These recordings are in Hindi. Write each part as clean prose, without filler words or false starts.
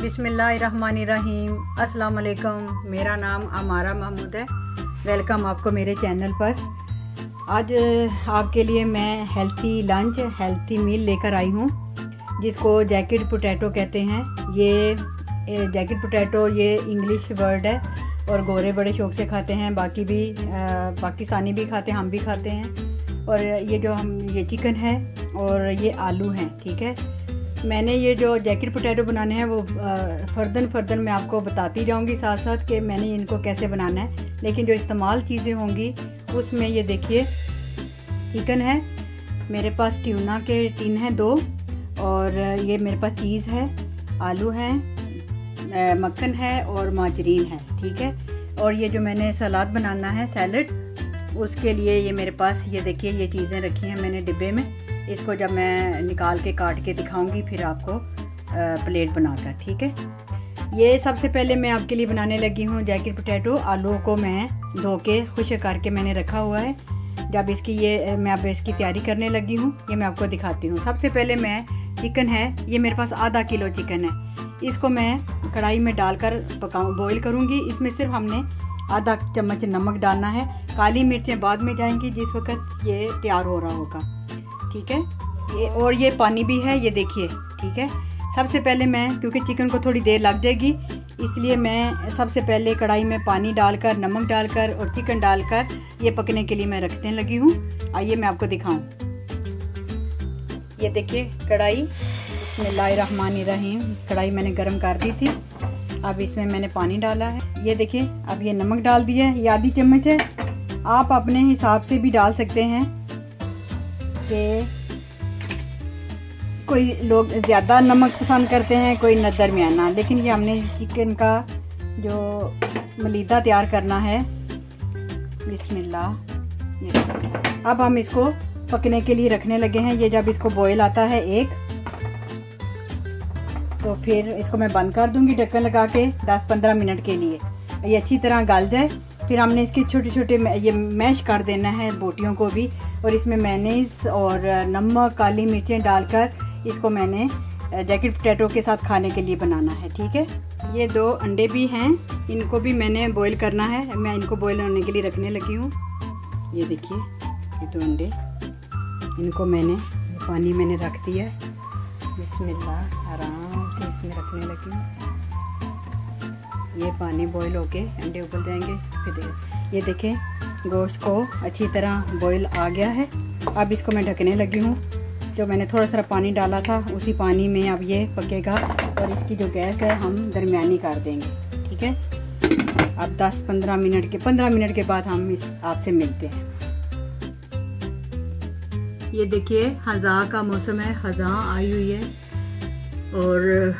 बिस्मिल्लाहिर्रहमानिर्रहीम। अस्सलाम वालेकुम। मेरा नाम अमारा महमूद है। वेलकम आपको मेरे चैनल पर। आज आपके लिए मैं हेल्थी लंच हेल्थी मील लेकर आई हूँ, जिसको जैकेट पोटैटो कहते हैं। ये जैकेट पोटैटो ये इंग्लिश वर्ड है और गोरे बड़े शौक़ से खाते हैं, बाकी भी पाकिस्तानी भी खाते हैं, हम भी खाते हैं। और ये जो हम ये चिकन है और ये आलू हैं, ठीक है। मैंने ये जो जैकेट पोटैटो बनाने हैं वो फर्दन मैं आपको बताती जाऊंगी साथ साथ कि मैंने इनको कैसे बनाना है। लेकिन जो इस्तेमाल चीज़ें होंगी उसमें ये देखिए चिकन है मेरे पास, ट्यूना के टिन हैं दो, और ये मेरे पास चीज़ है, आलू हैं, मक्खन है और माजरीन है, ठीक है। और ये जो मैंने सलाद बनाना है सैलड, उसके लिए ये मेरे पास ये देखिए ये चीज़ें रखी हैं मैंने डिब्बे में। इसको जब मैं निकाल के काट के दिखाऊंगी फिर आपको प्लेट बनाकर, ठीक है। ये सबसे पहले मैं आपके लिए बनाने लगी हूँ जैकेट पोटैटो। आलू को मैं धो के खुश्क करके मैंने रखा हुआ है। जब इसकी ये मैं अब इसकी तैयारी करने लगी हूँ, ये मैं आपको दिखाती हूँ। सबसे पहले मैं चिकन है, ये मेरे पास आधा किलो चिकन है, इसको मैं कढ़ाई में डालकर बॉईल करूँगी। इसमें सिर्फ हमने आधा चम्मच नमक डालना है, काली मिर्चें बाद में जाएंगी जिस वक्त ये तैयार हो रहा होगा, ठीक है। ये और ये पानी भी है, ये देखिए, ठीक है। सबसे पहले मैं, क्योंकि चिकन को थोड़ी देर लग जाएगी इसलिए मैं सबसे पहले कढ़ाई में पानी डालकर, नमक डालकर और चिकन डालकर ये पकने के लिए मैं रखने लगी हूँ। आइए मैं आपको दिखाऊं। ये देखिए कढ़ाई, बिस्मिल्लाहिर्रहमानिर्रहीम, कढ़ाई मैंने गर्म कर दी थी। अब इसमें मैंने पानी डाला है, ये देखिए। अब ये नमक डाल दिया है, ये आधी चम्मच है, आप अपने हिसाब से भी डाल सकते हैं कि कोई लोग ज़्यादा नमक पसंद करते हैं, कोई दरमियाना। लेकिन ये हमने चिकन का जो मलीदा तैयार करना है, बिस्मिल्लाह, ये अब हम इसको पकने के लिए रखने लगे हैं। ये जब इसको बॉयल आता है एक, तो फिर इसको मैं बंद कर दूंगी ढक्कन लगा के 10-15 मिनट के लिए। ये अच्छी तरह गल जाए फिर हमने इसके छोटे छोटे ये मैश कर देना है बोटियों को भी। और इसमें मेयोनेज़ और नमक, काली मिर्चें डालकर इसको मैंने जैकेट पोटैटो के साथ खाने के लिए बनाना है, ठीक है। ये दो अंडे भी हैं, इनको भी मैंने बॉईल करना है। मैं इनको बॉईल होने के लिए रखने लगी हूँ। ये देखिए ये दो अंडे, इनको मैंने पानी मैंने रख दिया, बिस्मिल्लाह, आराम से इसमें रखने लगी हूँ। ये पानी बॉईल होके अंडे उबल जाएंगे फिर। ये देखें गोश्त को अच्छी तरह बॉईल आ गया है। अब इसको मैं ढकने लगी हूँ। जो मैंने थोड़ा सा पानी डाला था उसी पानी में अब ये पकेगा, और इसकी जो गैस है हम दरमियानी कर देंगे, ठीक है। अब 10-15 मिनट के 15 मिनट के बाद हम इस आपसे मिलते हैं। ये देखिए खज़ां का मौसम है, खज़ां आई हुई है और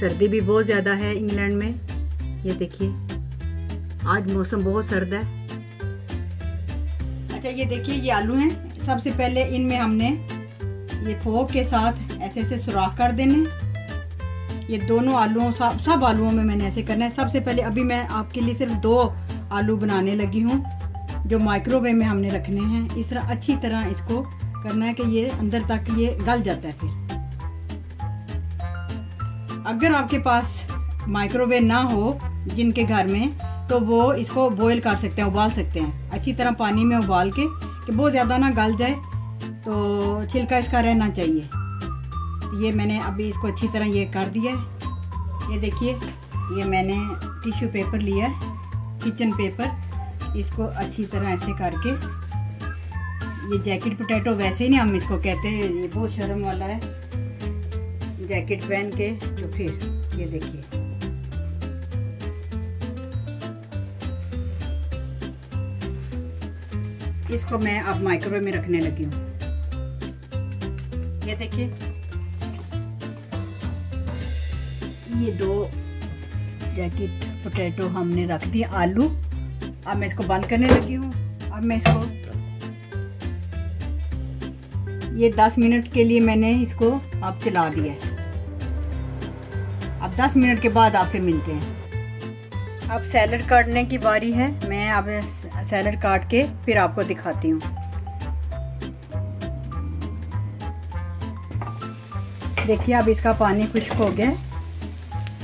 सर्दी भी बहुत ज़्यादा है इंग्लैंड में। ये देखिए आज मौसम बहुत सर्द है। अच्छा ये देखिए ये आलू हैं। सबसे पहले इनमें हमने ये फोक के साथ ऐसे ऐसे सुराख कर देने। ये दोनों आलूओं सब आलूओं में मैंने ऐसे करना है। सबसे पहले अभी मैं आपके लिए सिर्फ दो आलू बनाने लगी हूँ जो माइक्रोवेव में हमने रखने हैं। इस तरह अच्छी तरह इसको करना है कि ये अंदर तक ये गल जाता है। फिर अगर आपके पास माइक्रोवेव ना हो जिनके घर में, तो वो इसको बॉईल कर सकते हैं, उबाल सकते हैं अच्छी तरह पानी में उबाल के, कि बहुत ज़्यादा ना गल जाए, तो छिलका इसका रहना चाहिए। ये मैंने अभी इसको अच्छी तरह ये कर दिया है। ये देखिए ये मैंने टिश्यू पेपर लिया है, किचन पेपर, इसको अच्छी तरह ऐसे करके। ये जैकेट पोटैटो वैसे ही नहीं हम इसको कहते हैं, ये बहुत शर्म वाला है जैकेट पहन के। तो फिर ये देखिए इसको मैं अब माइक्रोवेव में रखने लगी हूँ। ये देखिए ये दो जैकेट पोटैटो हमने रख दिए आलू। अब मैं इसको बंद करने लगी हूँ। अब मैं इसको ये 10 मिनट के लिए मैंने इसको अब चला दिया है। अब 10 मिनट के बाद आपसे मिलते हैं। अब सैलड काटने की बारी है। मैं अब सैलड काट के फिर आपको दिखाती हूँ। देखिए अब इसका पानी खुश्क हो गया।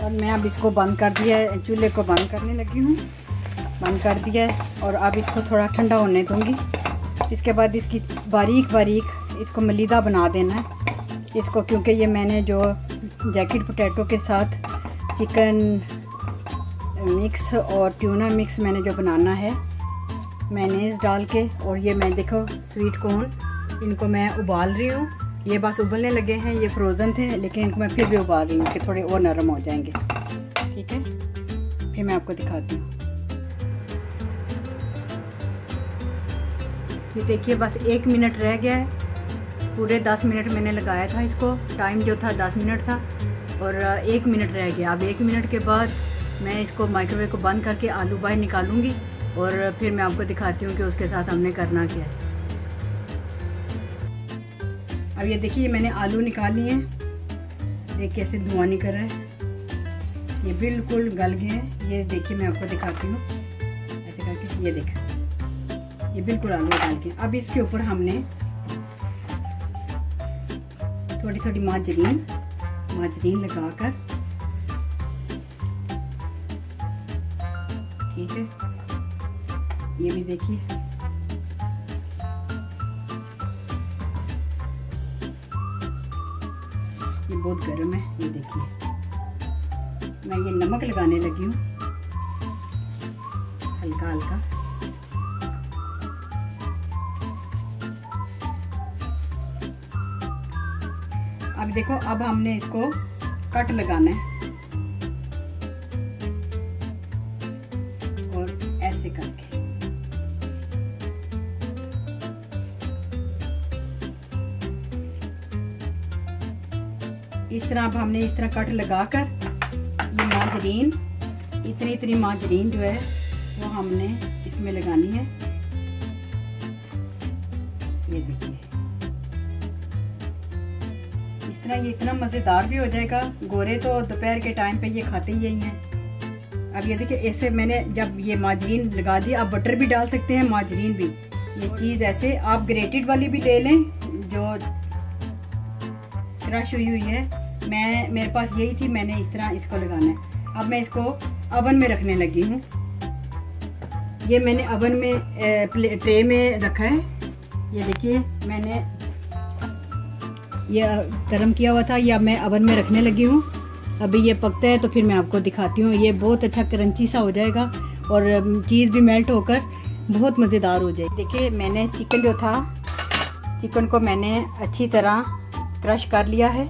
और मैं अब इसको बंद कर दिया है, चूल्हे को बंद करने लगी हूँ, बंद कर दिया है। और अब इसको थोड़ा ठंडा होने दूँगी। इसके बाद इसकी बारीक बारीक इसको मलीदा बना देना है इसको, क्योंकि ये मैंने जो जैकेट पोटैटो के साथ चिकन मिक्स और ट्यूना मिक्स मैंने जो बनाना है मेयोनेज़ डाल के, और ये मैं देखो स्वीट कॉर्न इनको मैं उबाल रही हूँ। ये बस उबलने लगे हैं, ये फ्रोज़न थे लेकिन इनको मैं फिर भी उबाल रही हूँ कि थोड़े और नरम हो जाएंगे। ठीक है, फिर मैं आपको दिखाती हूँ। ये देखिए बस 1 मिनट रह गया है, पूरे 10 मिनट मैंने लगाया था इसको, टाइम जो था 10 मिनट था और 1 मिनट रह गया। अब 1 मिनट के बाद मैं इसको माइक्रोवेव को बंद करके आलू बाहर निकालूंगी और फिर मैं आपको दिखाती हूँ कि उसके साथ हमने करना क्या है। अब ये देखिए मैंने आलू निकाल लिए हैं, देखिए ऐसे धुआं निकल रहा है, ये बिल्कुल गल गए हैं। ये देखिए मैं आपको दिखाती हूँ ऐसे करके, ये देखिए ये बिल्कुल आलू डाल के। अब इसके ऊपर हमने थोड़ी थोड़ी माजरीन लगा कर, ठीक है ये भी देखिए। ये बहुत गर्म है, ये देखिए मैं ये नमक लगाने लगी हूँ हल्का हल्का। अब देखो अब हमने इसको कट लगाना है और ऐसे करके, इस तरह। अब हमने इस तरह कट लगाकर ये माजरीन इतनी माजरीन जो है वो हमने इसमें लगानी है। ये देखिए इस तरह, ये इतना मज़ेदार भी हो जाएगा। गोरे तो दोपहर के टाइम पे ये खाते ही यही हैं। अब ये देखिए ऐसे मैंने जब ये माजरीन लगा दी, आप बटर भी डाल सकते हैं, माजरीन भी, ये चीज़ ऐसे। आप ग्रेटेड वाली भी ले लें जो क्रश हुई हुई है, मैं मेरे पास यही थी, मैंने इस तरह इसको लगाना है। अब मैं इसको ओवन में रखने लगी हूँ। ये मैंने ओवन में ट्रे में रखा है, ये देखिए मैंने ये गर्म किया हुआ था, ये अब मैं ओवन में रखने लगी हूँ। अभी ये पकता है तो फिर मैं आपको दिखाती हूँ। ये बहुत अच्छा क्रंची सा हो जाएगा और चीज़ भी मेल्ट होकर बहुत मज़ेदार हो जाएगी। देखिए मैंने चिकन जो था, चिकन को मैंने अच्छी तरह क्रश कर लिया है।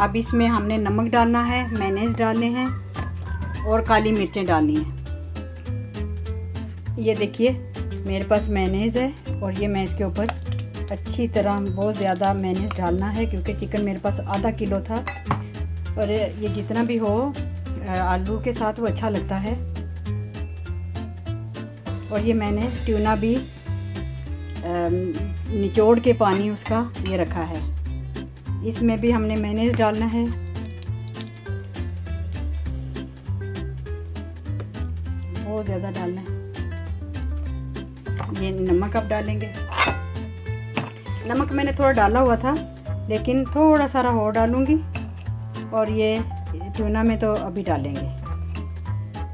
अब इसमें हमने नमक डालना है, मेयोनेज़ डालने हैं और काली मिर्चें डालनी हैं। ये देखिए मेरे पास मेयोनेज़ है और ये मैं इसके ऊपर अच्छी तरह, बहुत ज़्यादा मेयोनेज़ डालना है क्योंकि चिकन मेरे पास आधा किलो था और ये जितना भी हो आलू के साथ वो अच्छा लगता है। और ये मैंने ट्यूना भी निचोड़ के पानी उसका ये रखा है, इसमें भी हमने मेयोनेज़ डालना है। बहुत ज़्यादा डालना है। ये नमक अब डालेंगे, नमक मैंने थोड़ा डाला हुआ था लेकिन थोड़ा सारा और डालूंगी। और ये चूना में तो अभी डालेंगे।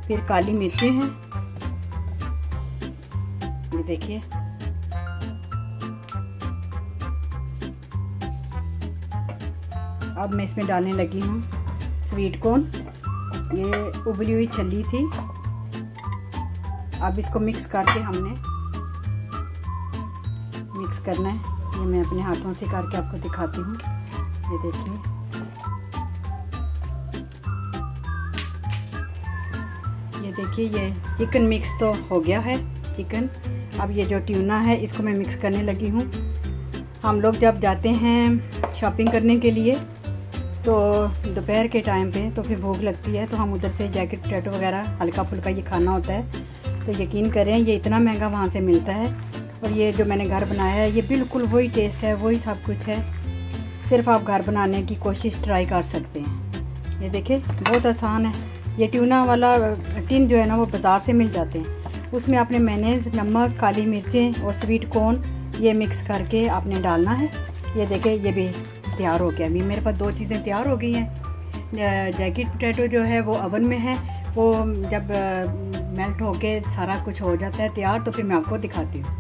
फिर काली मिर्चें हैं, ये देखिए अब मैं इसमें डालने लगी हूँ स्वीट कॉर्न, ये उबली हुई छली थी। अब इसको मिक्स करके हमने मिक्स करना है, ये मैं अपने हाथों से करके आपको दिखाती हूँ। ये देखिए, ये देखिए ये चिकन मिक्स तो हो गया है चिकन। अब ये जो ट्यूना है इसको मैं मिक्स करने लगी हूँ। हम लोग जब जाते हैं शॉपिंग करने के लिए तो दोपहर के टाइम पे तो फिर भूख लगती है, तो हम उधर से जैकेट पोटैटो वगैरह हल्का फुल्का ये खाना होता है। तो यकीन करें ये इतना महंगा वहाँ से मिलता है और ये जो मैंने घर बनाया है ये बिल्कुल वही टेस्ट है, वही सब कुछ है। सिर्फ आप घर बनाने की कोशिश ट्राई कर सकते हैं। ये देखिए बहुत आसान है। ये ट्यूना वाला टिन जो है ना वो बाज़ार से मिल जाते हैं, उसमें आपने मेयोनेज़, नमक, काली मिर्चें और स्वीट कॉर्न ये मिक्स करके आपने डालना है। ये देखें ये भी तैयार हो गया। अभी मेरे पास 2 चीज़ें तैयार हो गई हैं। जैकेट पोटैटो जो है वो ओवन में है, वो जब मेल्ट होके सारा कुछ हो जाता है तैयार तो फिर मैं आपको दिखाती हूँ।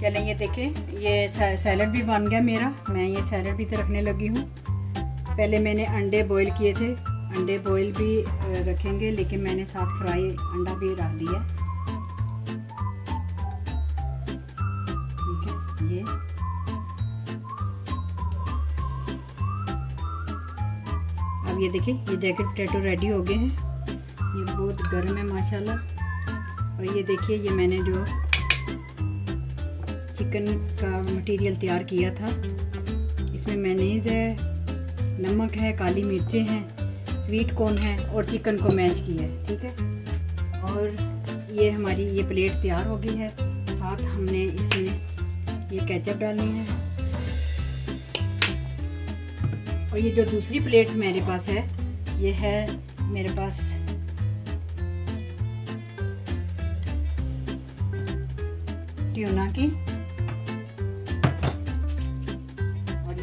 चलें ये देखें, ये सैलड भी बन गया मेरा। मैं ये सैलड भी तो रखने लगी हूँ। पहले मैंने अंडे बॉईल किए थे, अंडे बॉईल भी रखेंगे, लेकिन मैंने साफ फ्राई अंडा भी डाल दिया। ठीक है, ये अब ये देखिए ये जैकेट पोटैटो रेडी हो गए हैं। ये बहुत गर्म है माशाल्लाह। और ये देखिए ये मैंने जो चिकन का मटेरियल तैयार किया था, इसमें मेयोनीज़ है, नमक है, काली मिर्चें हैं, स्वीट कॉर्न है और चिकन को मैश किया है। ठीक है, और ये हमारी ये प्लेट तैयार हो गई है। साथ हमने इसमें ये केचप डालनी है। और ये जो दूसरी प्लेट मेरे पास है, ये है मेरे पास ट्यूना की।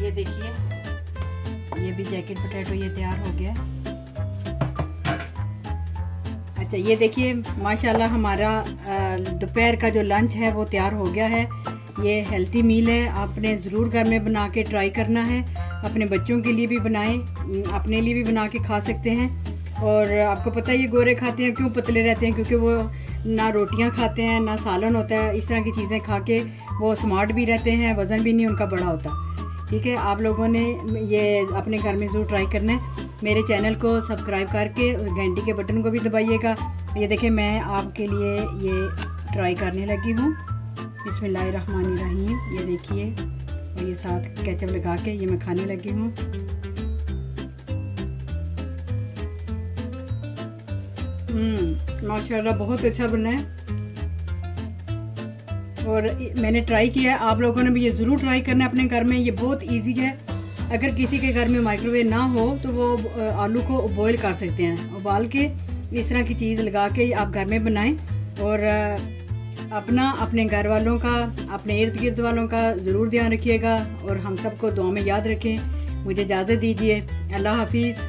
ये देखिए ये भी जैकेट पोटैटो ये तैयार हो गया। अच्छा ये देखिए माशाल्लाह हमारा दोपहर का जो लंच है वो तैयार हो गया है। ये हेल्थी मील है, आपने ज़रूर घर में बना के ट्राई करना है। अपने बच्चों के लिए भी बनाएं, अपने लिए भी बना के खा सकते हैं। और आपको पता है ये गोरे खाते हैं क्यों, पतले रहते हैं, क्योंकि वो ना रोटियां खाते हैं ना सालन होता है। इस तरह की चीज़ें खा के वो स्मार्ट भी रहते हैं, वज़न भी नहीं उनका बढ़ा होता। ठीक है, आप लोगों ने ये अपने घर में ज़रूर ट्राई करना है। मेरे चैनल को सब्सक्राइब करके घंटी के बटन को भी दबाइएगा। ये देखिए मैं आपके लिए ये ट्राई करने लगी हूँ। बिस्मिल्लाहिर्रहमानिर्रहीम। ये देखिए और ये साथ केचप लगा के ये मैं खाने लगी हूँ। माशाल्लाह बहुत अच्छा बना है और मैंने ट्राई किया है। आप लोगों ने भी ये ज़रूर ट्राई करना है अपने घर में। ये बहुत इजी है। अगर किसी के घर में माइक्रोवेव ना हो तो वो आलू को बॉयल कर सकते हैं, उबाल के इस तरह की चीज़ लगा के आप घर में बनाएं। और अपना, अपने घर वालों का, अपने इर्द गिर्द वालों का ज़रूर ध्यान रखिएगा। और हम सबको दुआ में याद रखें। मुझे इजाज़त दीजिए। अल्लाह हाफिज़।